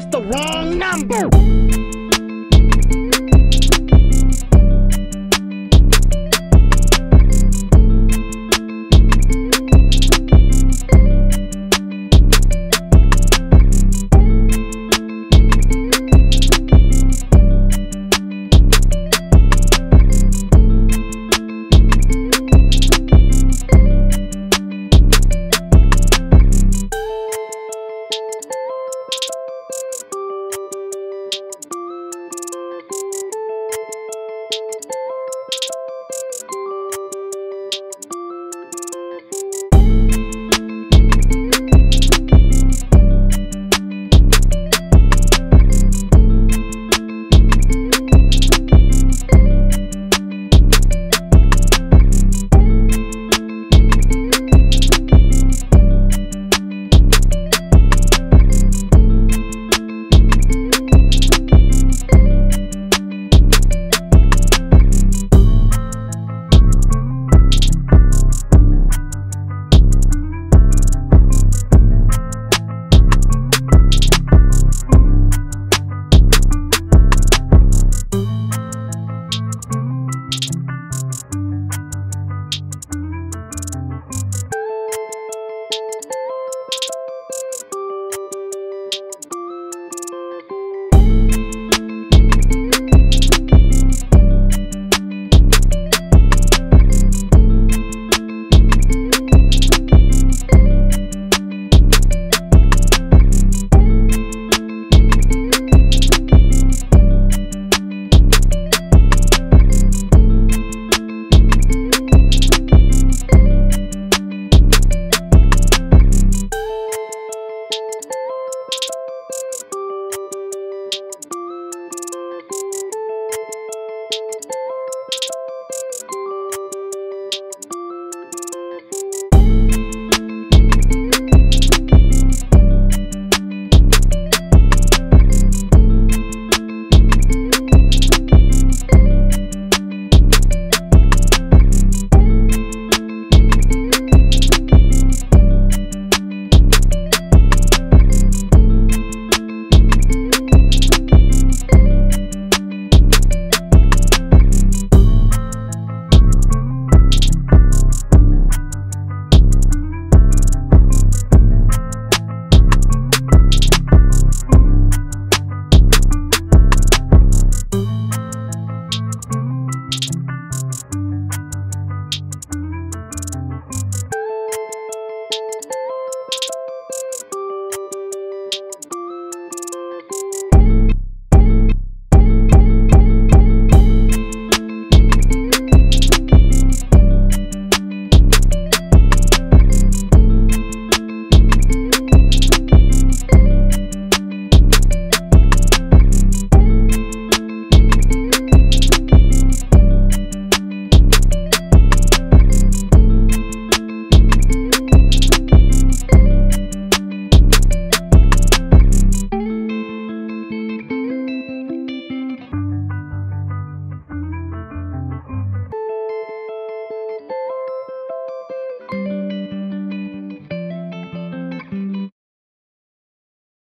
That's the wrong number.